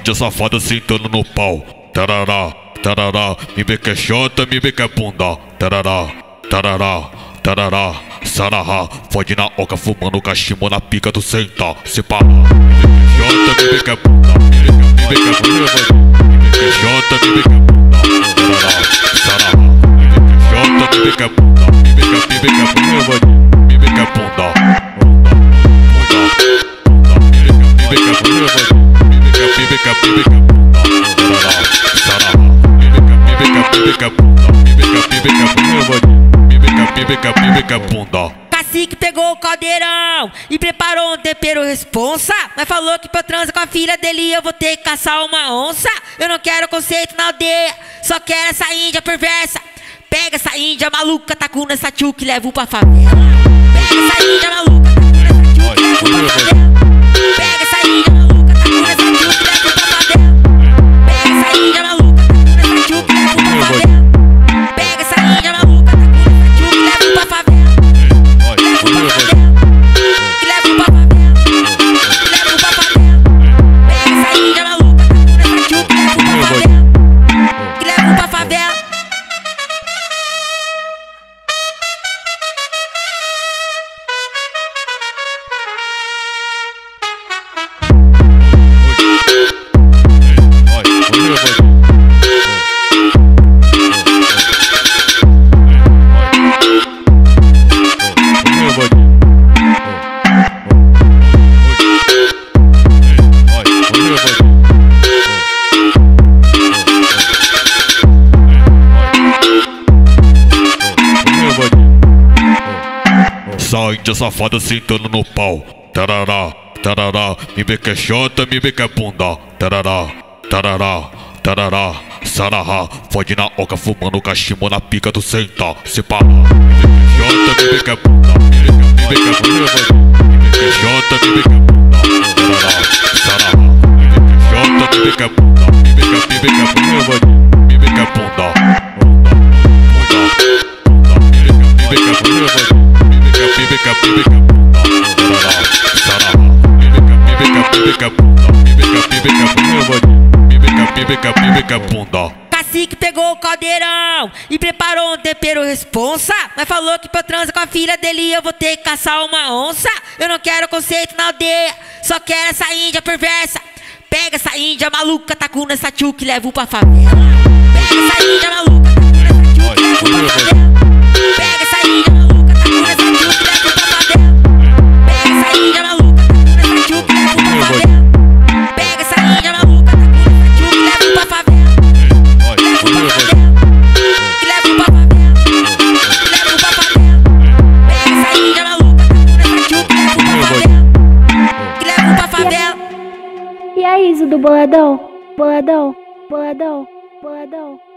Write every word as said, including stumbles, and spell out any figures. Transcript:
índio safado sentando no pau. Tarará, tarará, me beca chota, me beca bunda. Tarará, tarará, tarará, sarará, fode na oca fumando cachimbo na pica do senta. Se pá, me beca chota, me beca bunda. Me beca bunda, me beca chota, me beca bunda. Tarará, sarará, me beca chota, me beca bunda. Me beca, me beca bunda, me beca bunda. Cacique pegou o caldeirão e preparou um tempero responsa, mas falou que pra eu transar com a filha dele eu vou ter que caçar uma onça. Eu não quero conceito na aldeia, só quero essa índia perversa. Pega essa índia maluca, tacu nessa tchuca e levo pra favela. Pega essa índia maluca, tacu nessa tchuca e levo pra favela. Pega essa índia maluca, tacu nessa tchuca e levo pra favela. Pega essa índia maluca, tacu nessa tchuca e levo pra favela. Essa índia safada sentando no pau. Tarará, tarará, me beca chota, me beca bunda. Tarará, tarará, tarará, sarará, fode na oca fumando cachimbo na pica do senta. Se pá, me beca chota, me beca bunda. Me beca bunda, me beca chota, me beca bunda. Tarará, sarará, me beca chota, me beca bunda. Me beca, me beca bunda, me beca bunda. Bunda, bunda, bunda, me beca bunda. Pibeca, pibeca, bunda, sarará, sarará. Pibeca, pibeca, bunda, pibeca, pibeca, bunda, pibeca, pibeca, pibeca, bunda. Cacique pegou o caldeirão e preparou um tempero responsa, mas falou que pra eu transar com a filha dele eu vou ter que caçar uma onça. Eu não quero conceito na aldeia, só quero essa índia perversa. Pega essa índia maluca, tacu nessa tchuca e levo pra favela. Pega essa índia maluca, tacu nessa tchuca e levo pra favela. Pega essa índia maluca. Do boladão, boladão, boladão, boladão.